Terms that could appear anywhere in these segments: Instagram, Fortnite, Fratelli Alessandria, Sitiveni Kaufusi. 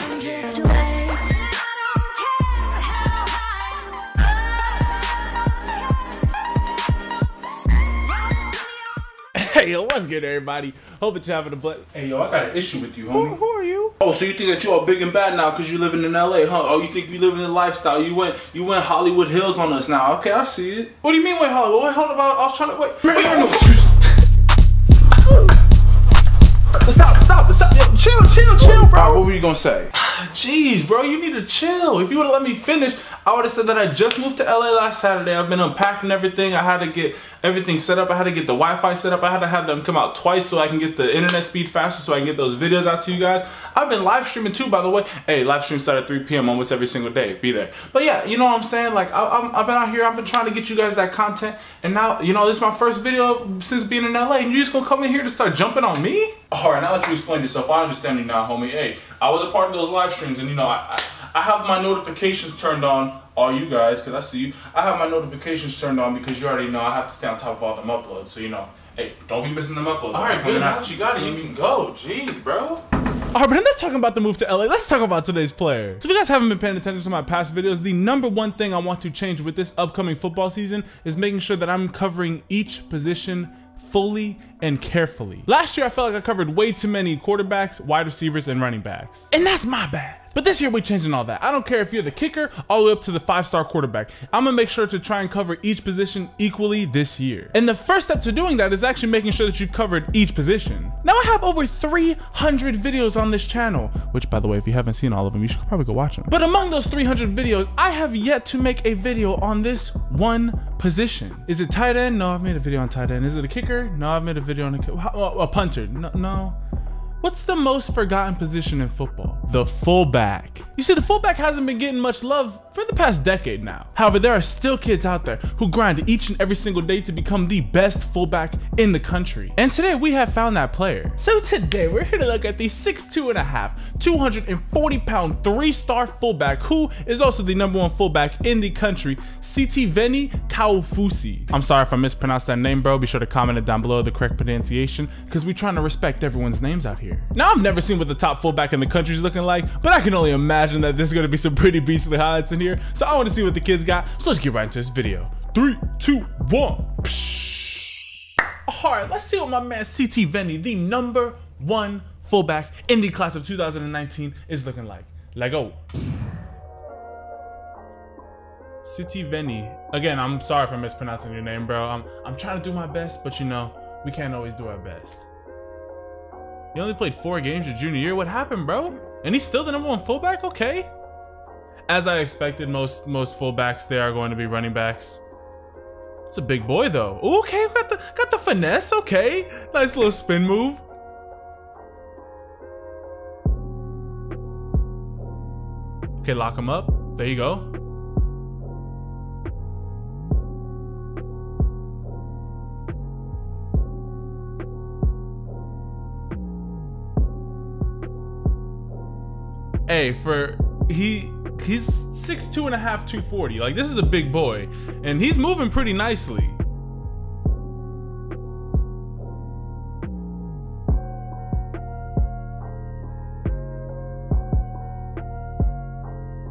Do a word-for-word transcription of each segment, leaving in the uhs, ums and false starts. and drift away. Hey, yo, what's good, everybody? Hope it's having a blessed. Hey, yo, I got an issue with you, homie. Who, who are you? Oh, so you think that you are big and bad now because you living in L A, huh? Oh, you think you living the lifestyle? You went, you went Hollywood Hills on us now. Okay, I see it. What do you mean, wait, Hollywood? Wait, hold on, I was trying to wait. Wait, no, stop, stop, stop, yo, chill, chill, chill, bro. Right, what were you gonna say? Jeez, bro, you need to chill. If you would've let me finish, I would've said that I just moved to L A last Saturday. I've been unpacking everything. I had to get everything set up. I had to get the Wi-Fi set up. I had to have them come out twice so I can get the internet speed faster so I can get those videos out to you guys. I've been live streaming too, by the way. Hey, live stream start at three P M almost every single day. Be there. But yeah, you know what I'm saying? Like, I, I'm, I've been out here. I've been trying to get you guys that content. And now, you know, this is my first video since being in L A. And you just gonna come in here to start jumping on me? All right, now that you explained yourself, I understand you now, homie. Hey, I was a part of those live streams, and you know, I, I, I have my notifications turned on, all you guys, because I see you. I have my notifications turned on because you already know I have to stay on top of all them uploads. So, you know, hey, don't be missing them uploads. All right, good, now that you got it, you can go. Jeez, bro. All right, but enough talking about the move to L A. Let's talk about today's player. So if you guys haven't been paying attention to my past videos, the number one thing I want to change with this upcoming football season is making sure that I'm covering each position fully and carefully. Last year, I felt like I covered way too many quarterbacks, wide receivers, and running backs. And that's my bad. But this year, we're changing all that. I don't care if you're the kicker all the way up to the five-star quarterback. I'm gonna make sure to try and cover each position equally this year. And the first step to doing that is actually making sure that you've covered each position. Now I have over three hundred videos on this channel, which by the way, if you haven't seen all of them, you should probably go watch them. But among those three hundred videos, I have yet to make a video on this one position. Is it tight end? No, I've made a video on tight end. Is it a kicker? No, I've made a video on a, a punter. No, no. What's the most forgotten position in football? The fullback. You see, the fullback hasn't been getting much love for the past decade now. However, there are still kids out there who grind each and every single day to become the best fullback in the country. And today we have found that player. So today we're here to look at the six two and a half, two hundred forty pound three-star fullback who is also the number one fullback in the country, Sitiveni Kaufusi. I'm sorry if I mispronounced that name, bro. Be sure to comment it down below the correct pronunciation because we're trying to respect everyone's names out here. Now, I've never seen what the top fullback in the country is looking like, but I can only imagine that there's gonna be some pretty beastly highlights in here. So I want to see what the kids got. So let's get right into this video. Three, two, one. All right, let's see what my man Sitiveni, the number one fullback in the class of two thousand nineteen, is looking like. Lego. Sitiveni. Again, I'm sorry for mispronouncing your name, bro. I'm I'm trying to do my best, but you know we can't always do our best. He only played four games your junior year. What happened, bro? And he's still the number one fullback? Okay. As I expected, most most fullbacks there are going to be running backs. It's a big boy though. Ooh, okay, got the got the finesse. Okay, nice little spin move. Okay, lock him up. There you go. Hey, for he he's six two and a half, two forty. Like, this is a big boy, and he's moving pretty nicely.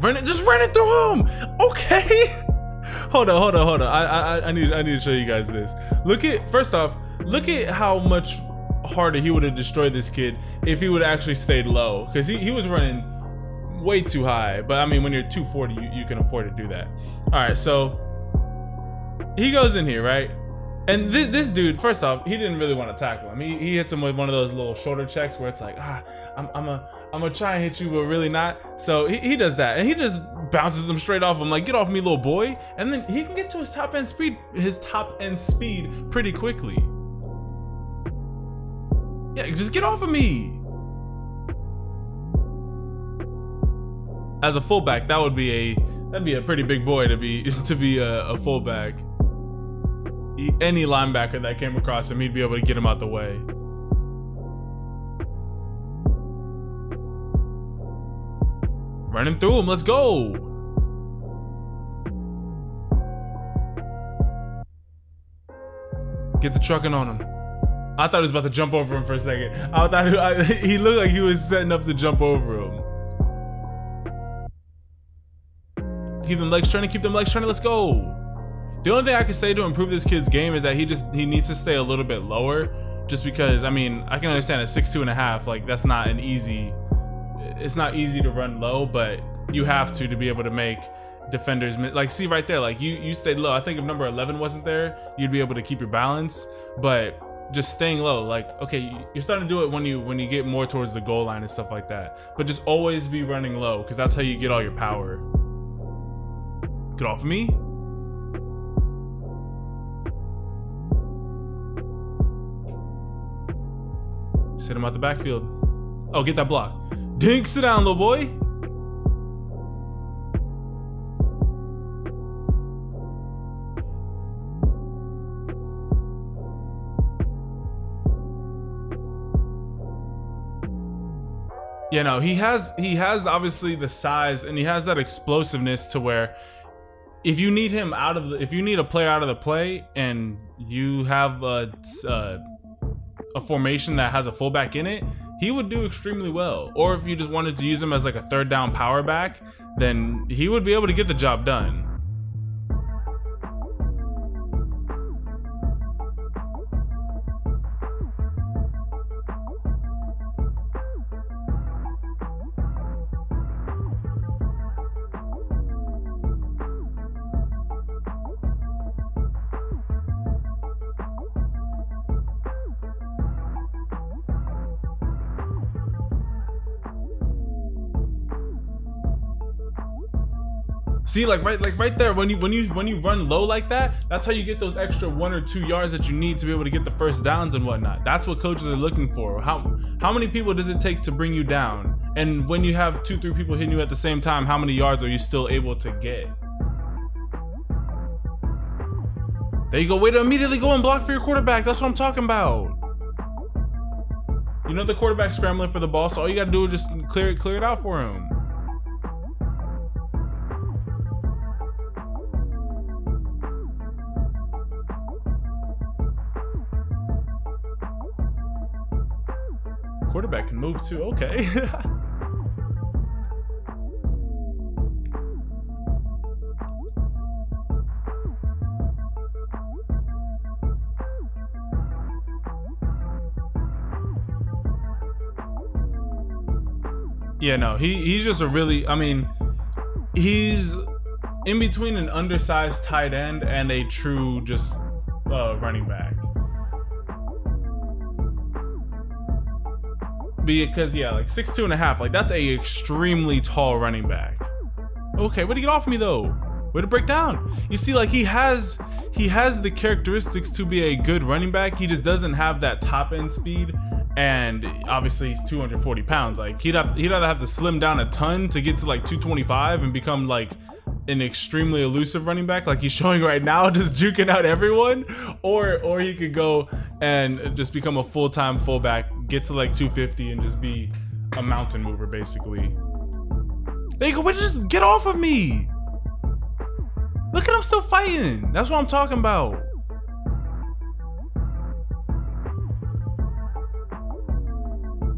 Run it, just run it through him. Okay. Hold on, hold on, hold on. I I I need I need to show you guys this. Look at first off, look at how much harder he would have destroyed this kid if he would have actually stayed low, because he, he was running way too high. But I mean, when you're two forty, you, you can afford to do that. All right, so he goes in here, right? And this, this dude, first off, he didn't really want to tackle him. He, he hits him with one of those little shoulder checks where it's like, ah, I'm, I'm a, I'm gonna try and hit you, but really not. So he, he does that, and he just bounces them straight off him, like, get off me, little boy. And then he can get to his top end speed, his top end speed pretty quickly. Yeah, just get off of me. As a fullback, that would be a that'd be a pretty big boy to be to be a, a fullback. He, any linebacker that came across him, he'd be able to get him out the way. Run him through him. Let's go. Get the trucking on him. I thought he was about to jump over him for a second. I thought he, I, he looked like he was setting up to jump over him. Keep them legs turning, keep them legs turning, let's go. The only thing I can say to improve this kid's game is that he just, he needs to stay a little bit lower, just because, I mean, I can understand at six, two and a half, like that's not an easy, it's not easy to run low, but you have to, to be able to make defenders, like see right there, like you, you stayed low. I think if number eleven wasn't there, you'd be able to keep your balance, but just staying low, like, okay, you're starting to do it when you when you get more towards the goal line and stuff like that, but just always be running low, because that's how you get all your power. Get off me. Sit him out the backfield. Oh, get that block. Dink, sit down, little boy. You know, he has he has obviously the size, and he has that explosiveness to where if you need him out of the, if you need a player out of the play and you have a, a, a formation that has a fullback in it, he would do extremely well. Or if you just wanted to use him as like a third down power back, then he would be able to get the job done. See, like right, like right there, when you when you when you run low like that, that's how you get those extra one or two yards that you need to be able to get the first downs and whatnot. That's what coaches are looking for. How how many people does it take to bring you down? And when you have two, three people hitting you at the same time, how many yards are you still able to get? There you go. Way to immediately go and block for your quarterback. That's what I'm talking about. You know the quarterback's scrambling for the ball, so all you gotta do is just clear it, clear it out for him. Quarterback can move too, okay. Yeah, no, he, he's just a really, I mean, he's in between an undersized tight end and a true just uh, running back. Because yeah, like six two and a half, like that's a extremely tall running back. Okay, way to get off me though. Way to break down. You see, like he has he has the characteristics to be a good running back. He just doesn't have that top end speed, and obviously he's two hundred forty pounds. Like he'd have, he'd either have to slim down a ton to get to like two twenty-five and become like an extremely elusive running back like he's showing right now, just juking out everyone, or or he could go and just become a full-time fullback, get to like two fifty and just be a mountain mover basically. They go, just get off of me. Look at him still fighting. That's what I'm talking about.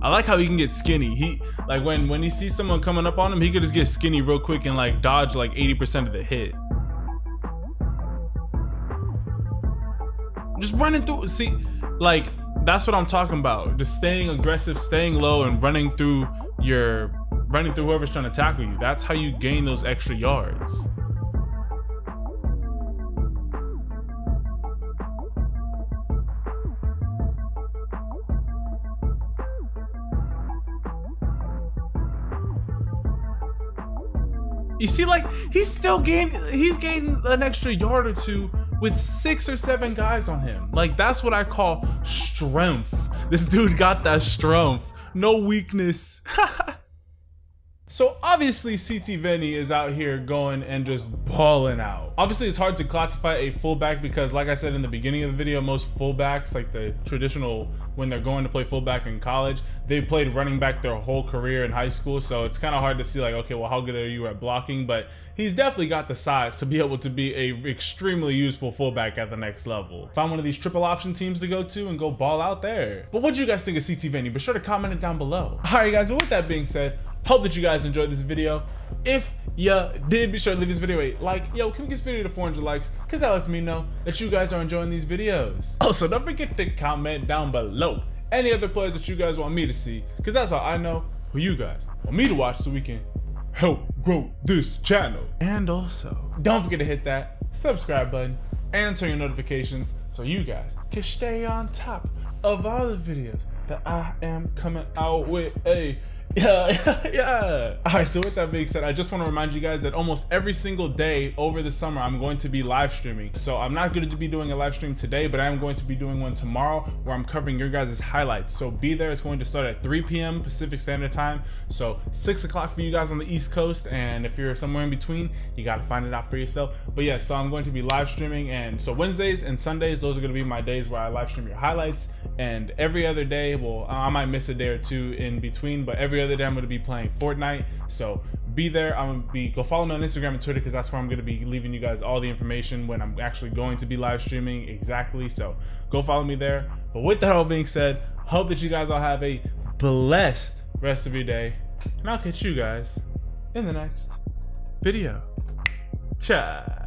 I like how he can get skinny. He like when when he sees someone coming up on him, he could just get skinny real quick and like dodge like eighty percent of the hit. Just running through, see, like that's what I'm talking about. Just staying aggressive, staying low, and running through your running through whoever's trying to tackle you. That's how you gain those extra yards. You see, like he's still gained, he's gained an extra yard or two with six or seven guys on him. Like that's what I call strength. This dude got that strength, no weakness. So obviously Sitiveni is out here going and just balling out. Obviously it's hard to classify a fullback because like I said in the beginning of the video, most fullbacks, like the traditional, when they're going to play fullback in college, they played running back their whole career in high school. So it's kind of hard to see like, okay, well, how good are you at blocking? But he's definitely got the size to be able to be a extremely useful fullback at the next level. Find one of these triple option teams to go to and go ball out there. But what do you guys think of Sitiveni? Be sure to comment it down below. All right, guys, well, with that being said, hope that you guys enjoyed this video. If you did, be sure to leave this video a like. Yo, can we get this video to four hundred likes? Because that lets me know that you guys are enjoying these videos. Also, don't forget to comment down below any other players that you guys want me to see, because that's how I know who you guys want me to watch so we can help grow this channel. And also, don't forget to hit that subscribe button and turn your notifications so you guys can stay on top of all the videos that I am coming out with. Hey, yeah, yeah, yeah. All right, so with that being said, I just want to remind you guys that almost every single day over the summer, I'm going to be live streaming. So I'm not going to be doing a live stream today, but I am going to be doing one tomorrow where I'm covering your guys' highlights. So be there. It's going to start at three P M Pacific Standard Time. So six o'clock for you guys on the East Coast. And if you're somewhere in between, you got to find it out for yourself. But yeah, so I'm going to be live streaming. And so Wednesdays and Sundays, those are going to be my days where I live stream your highlights. And every other day, well, I might miss a day or two in between, but every other day I'm going to be playing Fortnite. So be there. I'm going to be, go follow me on Instagram and Twitter, because that's where I'm going to be leaving you guys all the information when I'm actually going to be live streaming exactly. So go follow me there. But with that all being said, hope that you guys all have a blessed rest of your day, and I'll catch you guys in the next video. Ciao.